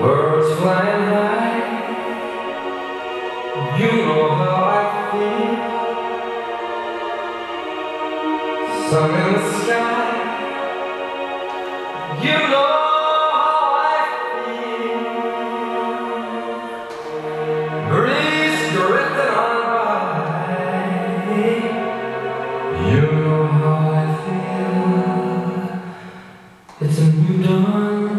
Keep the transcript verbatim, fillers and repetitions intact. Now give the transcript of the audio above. Birds flying high, you know how I feel. Sun in the sky, you know how I feel. Breeze drifting on by, you know how I feel. It's a new dawn.